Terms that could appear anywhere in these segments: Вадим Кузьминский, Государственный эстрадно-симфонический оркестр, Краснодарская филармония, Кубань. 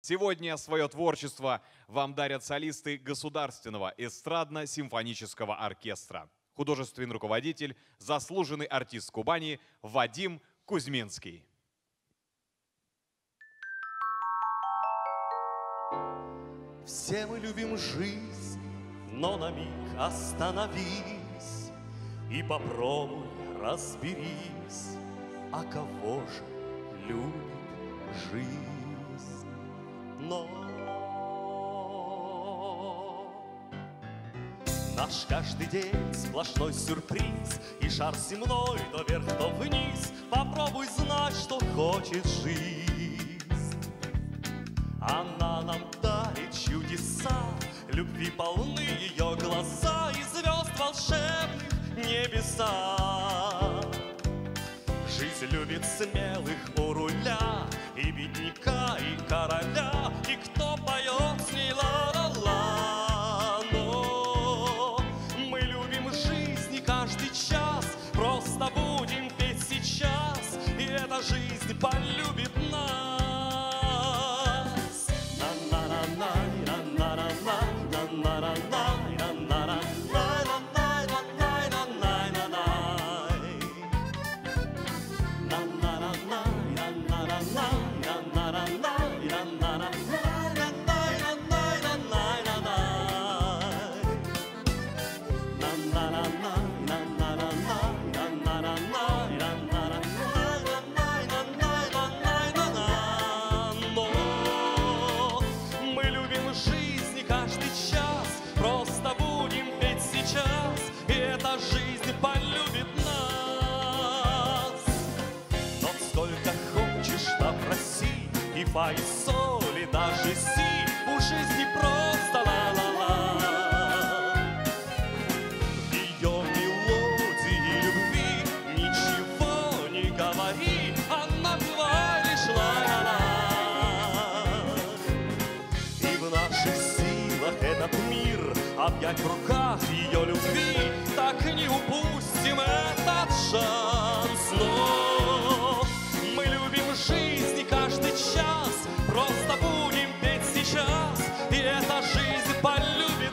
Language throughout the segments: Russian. Сегодня свое творчество вам дарят солисты Государственного эстрадно-симфонического оркестра. Художественный руководитель, заслуженный артист Кубани Вадим Кузьминский. Все мы любим жизнь, но на миг остановись и попробуй разберись, а кого же любит жизнь. Но наш каждый день сплошной сюрприз, и шар земной то вверх, то вниз. Попробуй знать, что хочет жизнь. Она нам дарит чудеса, любви полны ее глаза и звезд волшебных небеса. Жизнь любит смелых у руля, и бедняка, и короля, и кто поет с ней ла-ла-ла. Но мы любим жизнь и каждый час, просто будем петь сейчас, и эта жизнь полюбит нас. Фа и соль, и даже си, у жизни просто ла-ла-ла. Ее мелодии любви ничего не говори, она была лишь ла-ла-ла. И в наших силах этот мир объять в руках ее любви, так и не упустим этот шанс. Но мы любим жизнь и каждый час, просто будем петь сейчас, и эта жизнь полюбит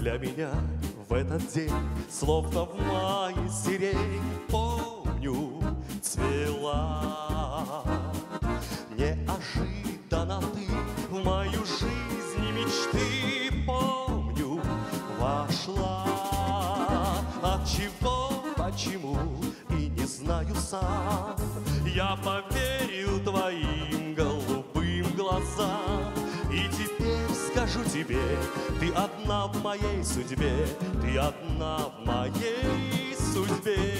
Для меня в этот день, словно в мае сирень, помню, цвела. Неожиданно ты в мою жизнь и мечты, помню, вошла. От чего, почему, и не знаю сам, я поверил твоим голубым глазам. И теперь скажи, скажу тебе, ты одна в моей судьбе, ты одна в моей судьбе.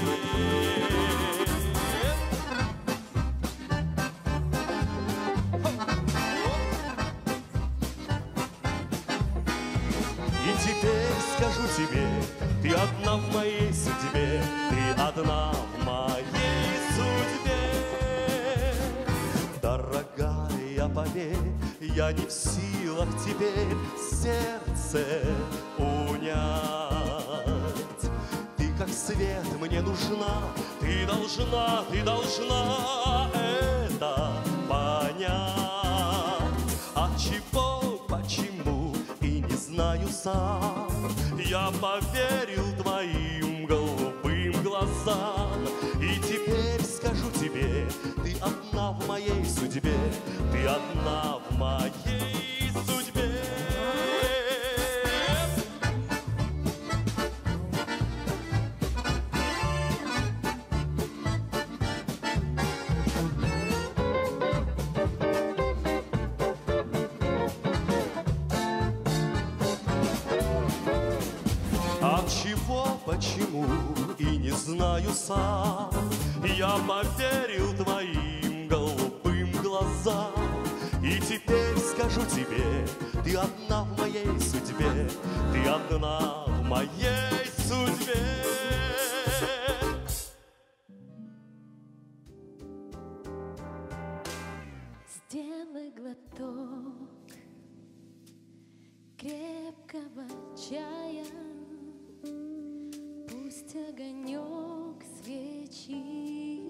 И теперь скажу тебе, ты одна в моей судьбе, ты одна в моей судьбе. Дорогая, поверь, я не в силах теперь сердце унять. Ты как свет мне нужна, ты должна это понять. От чего, почему и не знаю сам, я поверил твоим голубым глазам. И теперь скажу тебе, ты одна в моей судьбе, ты одна в моей судьбе. От чего, почему и не знаю сам, я поверил твоим голубым глазам. И теперь скажу тебе, ты одна в моей судьбе, ты одна в моей судьбе. Сделай глоток крепкого чая, пусть огонек свечи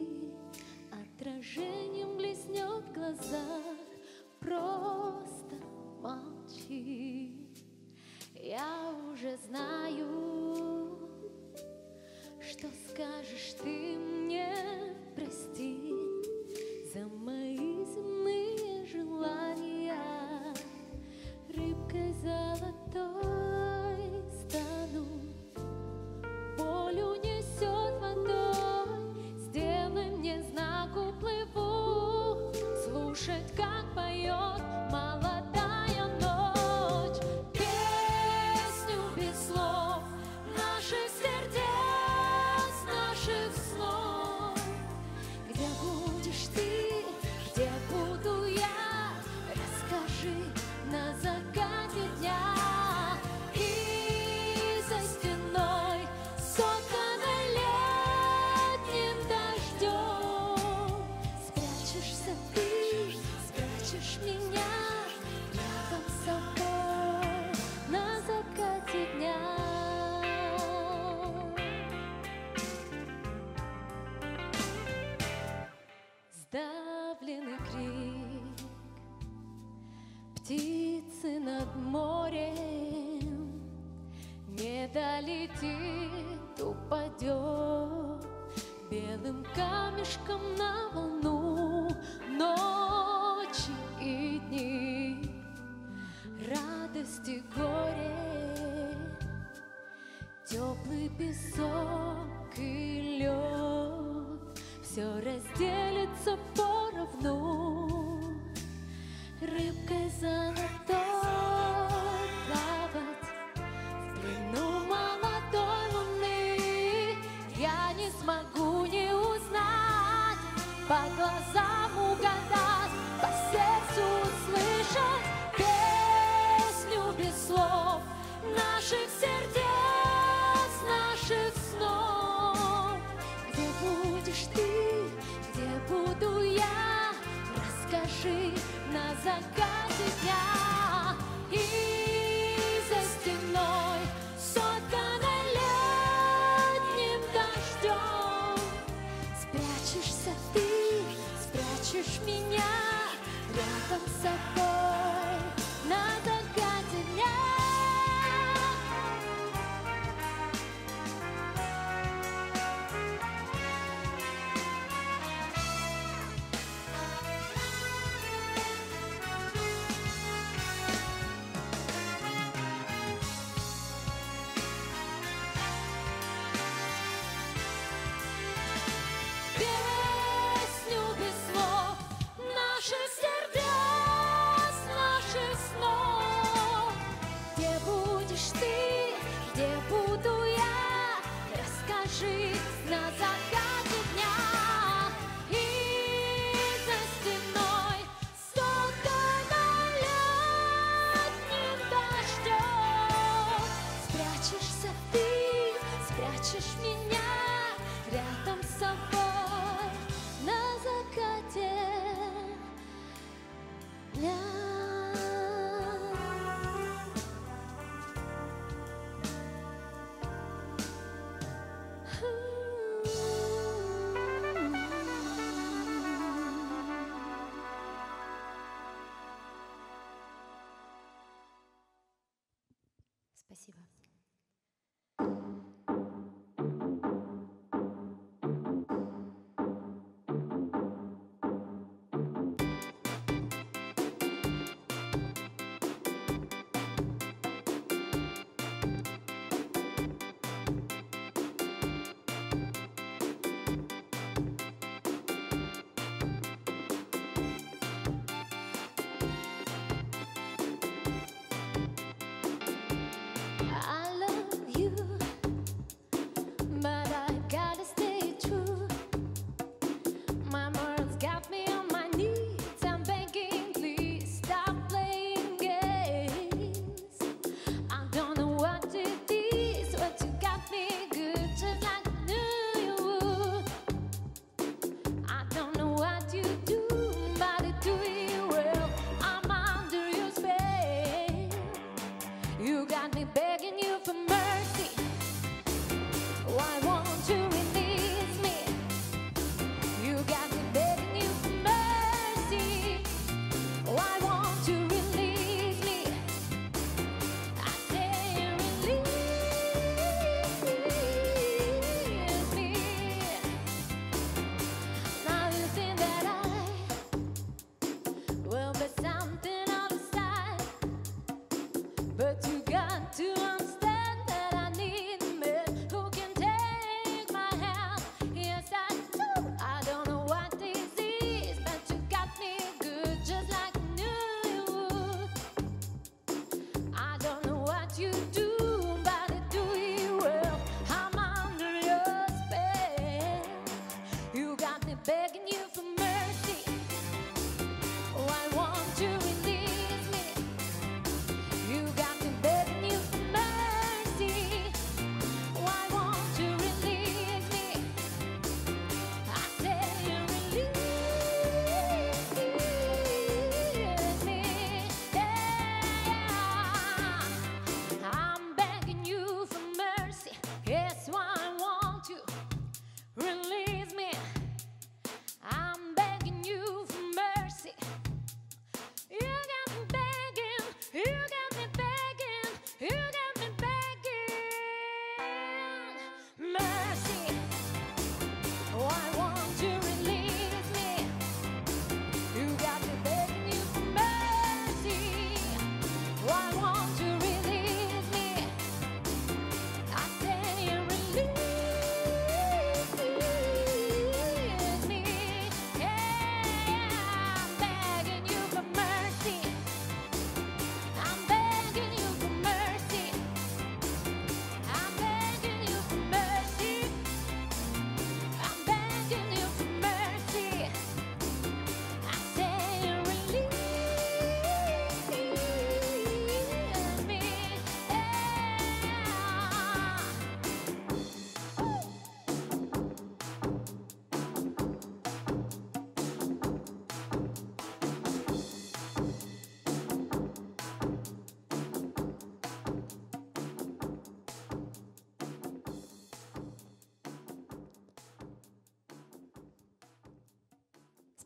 отражением блеснет в глазах. Просто молчи, я уже знаю, что скажешь ты мне. Прости за мои земные желания. Рыбкой золотой стану, волю несет водой. Сделай мне знак, уплыву, слушать, как поет молодая ночь песню без слов наших сердец, наших слов. Где будешь ты, где буду я, расскажи на закате дня. И за стеной, соконной летним дождем, спрячешься ты, спрячешь меня рядом с собой на закате дня. Сдавленный крик птицы над морем, не долетит, упадет белым камешком на волну. Ночи и дни, радости, горе, теплый песок и лед, все разделится поровну. Рыбкой золотой плавать в плену молодой луны я не смогу не узнать, по глазам угадать, по сердцу услышать песню без слов наших сердец, наших снов. Где будешь ты, где буду я, расскажи на закате дня. Спасибо.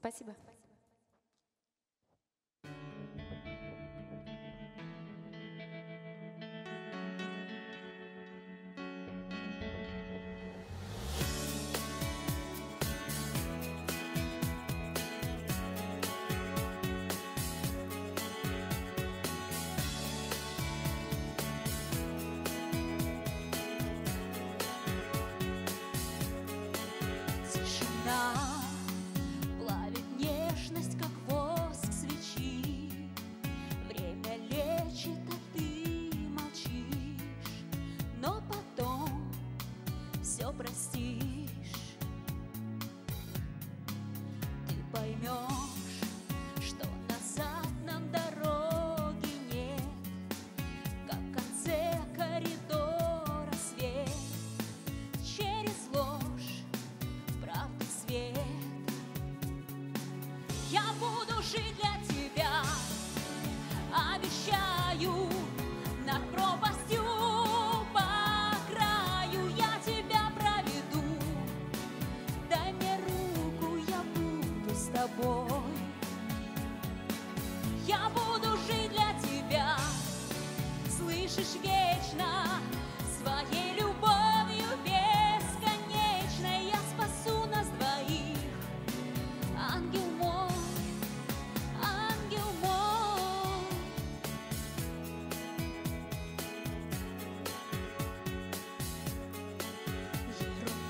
Спасибо. Тишина плавит нежно все простишь, ты поймешь, что назад нам дороги нет, как в конце коридора свет, через ложь правды свет. Я буду жить для тебя, обещаю, над пропастью по краю я тебя проведу. Дай мне руку, я буду с тобой. Я буду жить для тебя, слышишь, вечно своей любовью бесконечной. Я спасу нас двоих, ангел мой.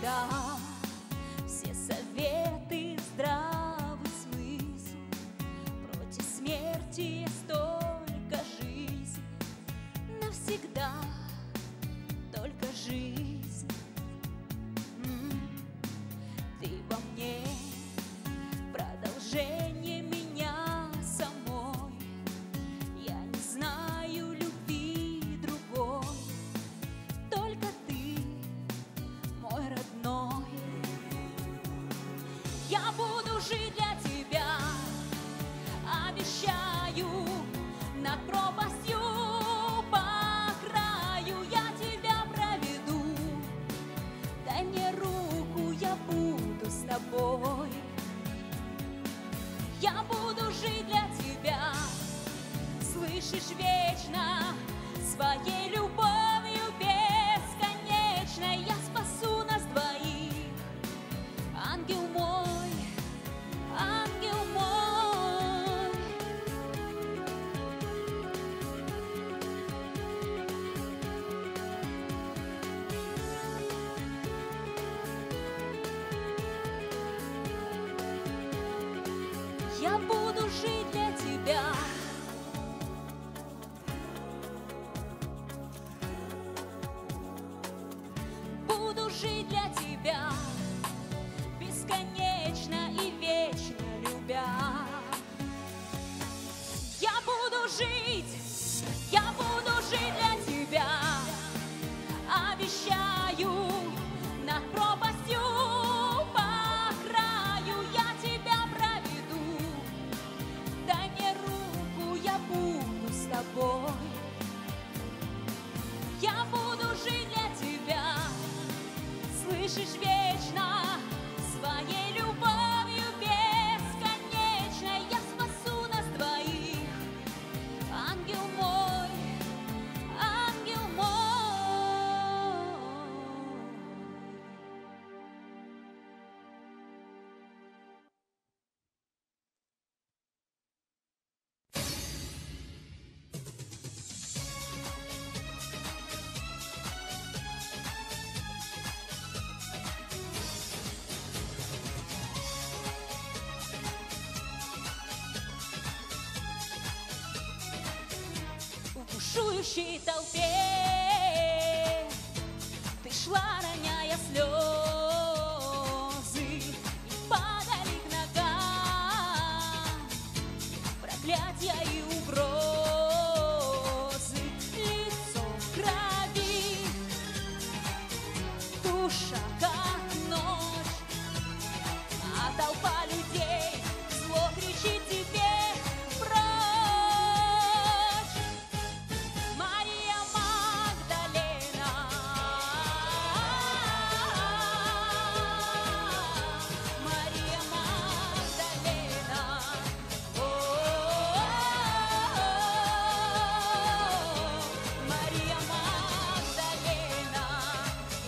Да, все советы, здравый смысл, против смерти столько жизнь, навсегда только жизнь. Ты во мне продолжение меня самой, я не знаю любви другой, только ты, мой родной. Я буду жить для тебя, обещаю, над пропастью по краю я тебя проведу. Дай мне руку, я буду с тобой. Я буду жить для тебя, слышишь, вечно своей любовью бесконечной. Я спасу нас двоих, ангел мой. Ангел мой, я буду жить для тебя. Буду жить для тебя, бесконечно и вечно любя. Я буду жить для тебя, обещаю, над пропастью по краю я тебя проведу. Дай мне руку, я буду с тобой. Я буду жить для тебя, слышишь, вечно своей любовью бесконечной. Я спасу нас двоих, ангел мой, ангел мой. В бушующей толпе ты шла, роняя слезы, и падали к ногам проклятия и угрозы. Лицо в крови, душа как ночь, а толпа людей зло кричит тебе. Oh,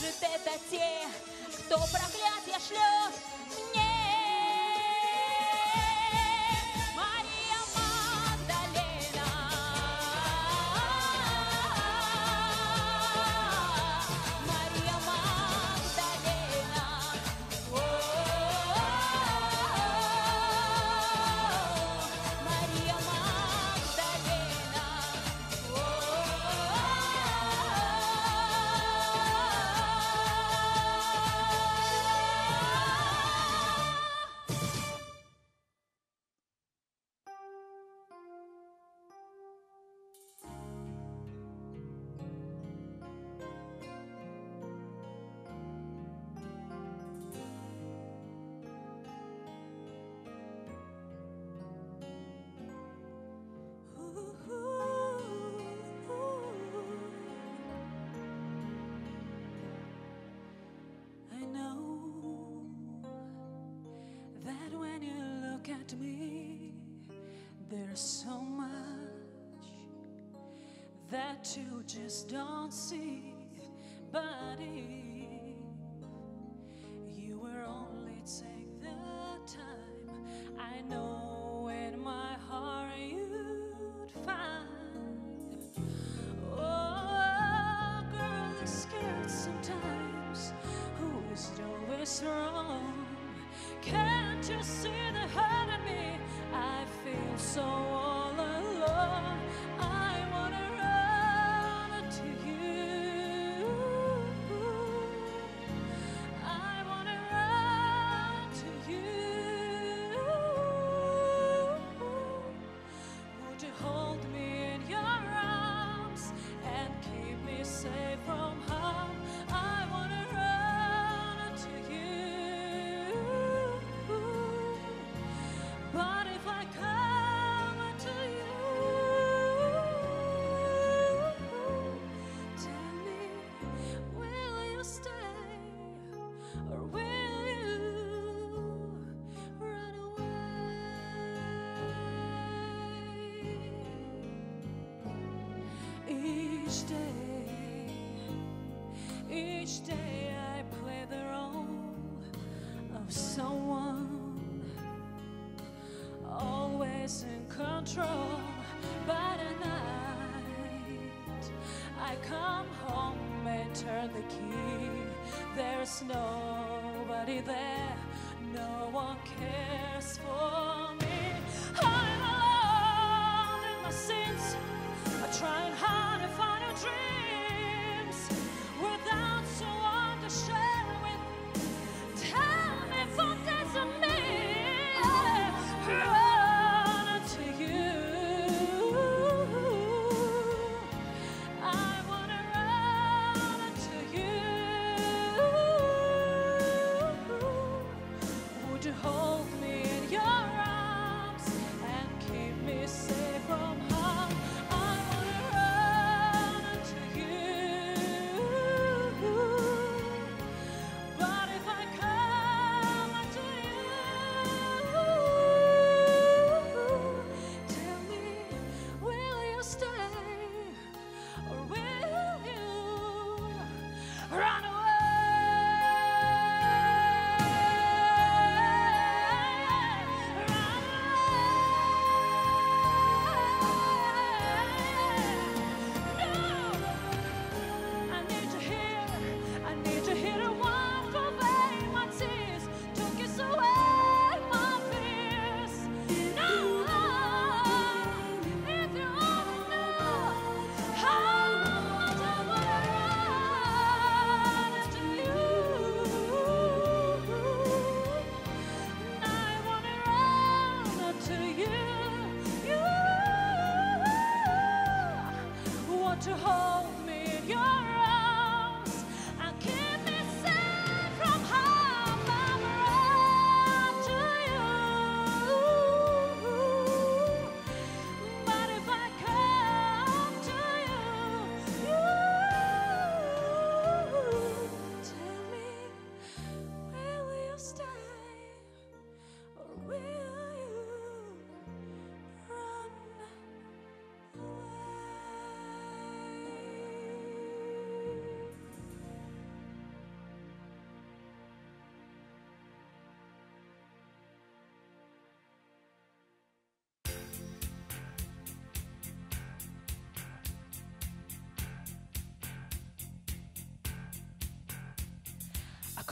Может, это те, кто проклятья шлет мне? You just don't see, but if you will only take the time, I know in my heart you'd find. Oh, girl is scared sometimes. Who is it always wrong? Can't you see the hurt in me? I feel so all alone. Each day I play the role of someone always in control, but at night I come home and turn the key. There's nobody there, no one cares for me. I'm alone in my sins. I try and hide if I don't dream.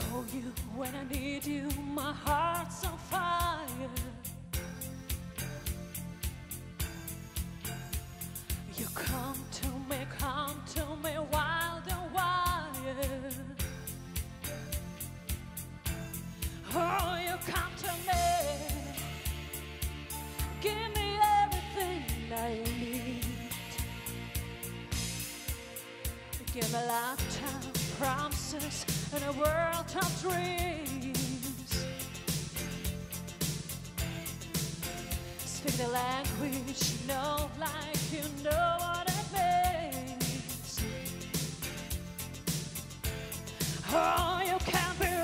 Call you when I need you, my heart's on fire. You come to me wild and wild. Oh, you come to me, give me everything I need. Give me lifetime promises and a world of dreams. Speak the language, know like you know what it means. Oh, you can't be wrong.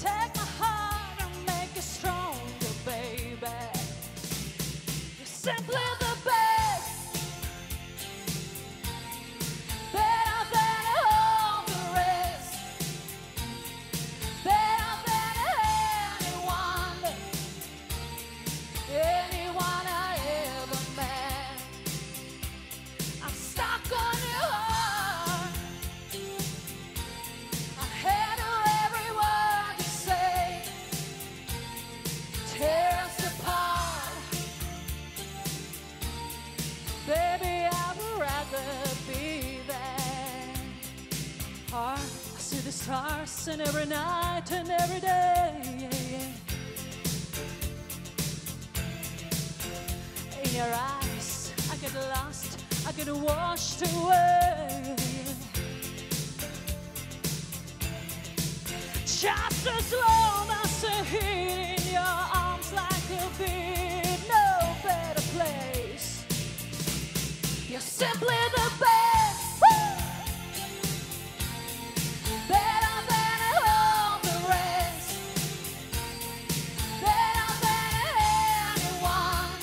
Take my heart and make it stronger, baby. You're simply the best, better than all the rest, better than anyone, anyone I ever met. I'm stuck on your heart, I handle every word you say, tear us apart. Baby, I would rather be there. I see the stars and every night and every day. In your eyes, I get lost, I get washed away. Just as long as I'm here in your arms, like you'll be no better place. You're simply the best. Woo! Better than all the rest, better than anyone,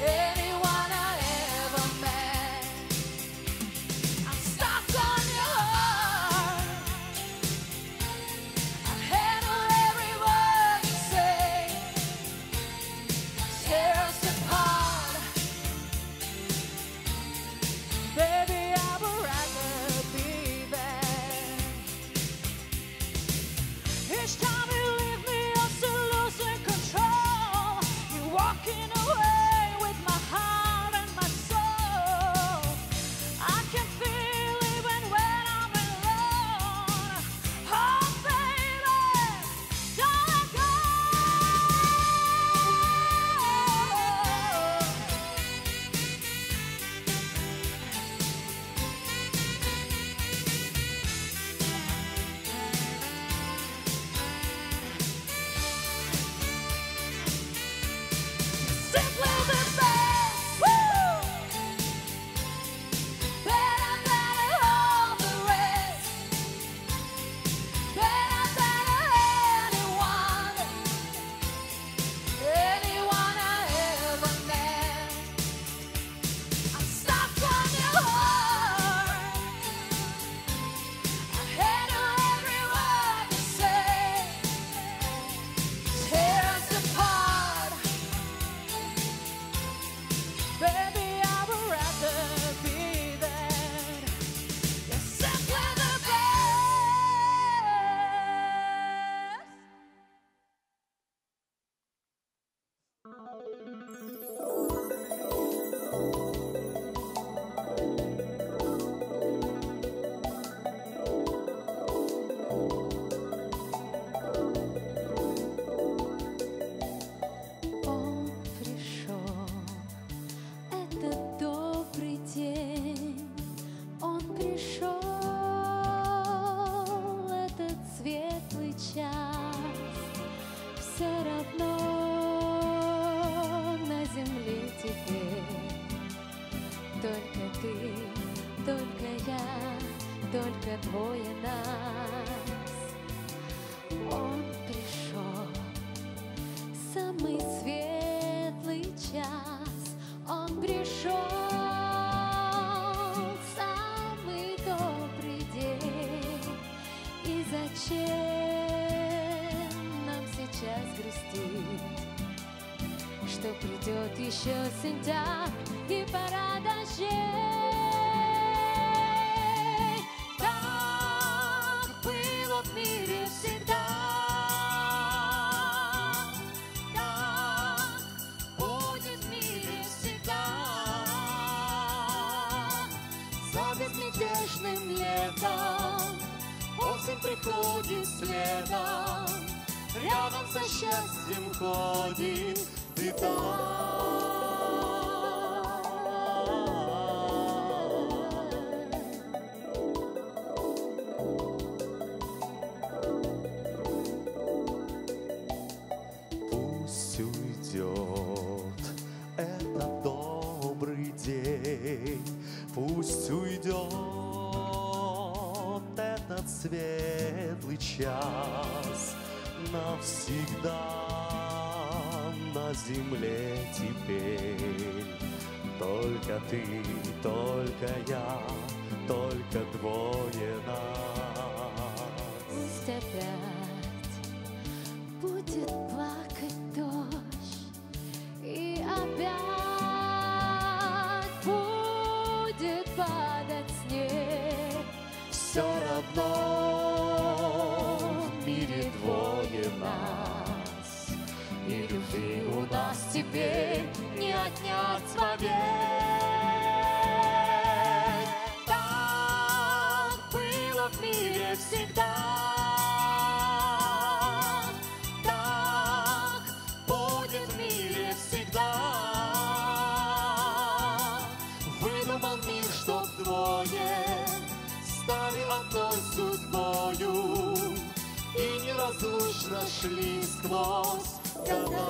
anyone I ever met. I'm stuck on your heart, I handle every word you say, tear us apart. Baby, I would rather be there. Each time you leave me, I'm still losing control. You're walking away with my heart and my soul. I can feel even when I'm alone. Oh, baby, don't let go. Simply the best. Woo! Better than all the rest, better than anyone, anyone I ever met. I'm stuck on your heart, I handle every word you say, tear us apart. Baby, I would rather be there. You're simply the best. Он пришел, это добрый день. Он пришел, этот светлый час. Все равно на земле теперь только ты, только я, только двое нас. Он пришел, самый светлый час. Он пришел, самый добрый день. И зачем нам сейчас грустить, что придет еще сентябрь и пора дождей? Осень приходит следом, рядом со счастьем ходит цветок. Пусть уйдет этот светлый час навсегда на земле теперь. Только ты, только я, только двое нас. Пусть опять будет плакать дождь и опять падать снег, все равно в мире двое нас, и любви у нас теперь не отнять вовек. Так было в мире всегда, так будет в мире всегда. Стали одной судьбою и неразлучно шли сквозь года.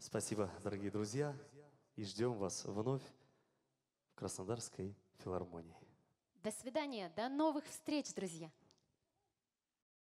Спасибо, дорогие друзья, и ждем вас вновь в Краснодарской филармонии. До свидания, до новых встреч, друзья!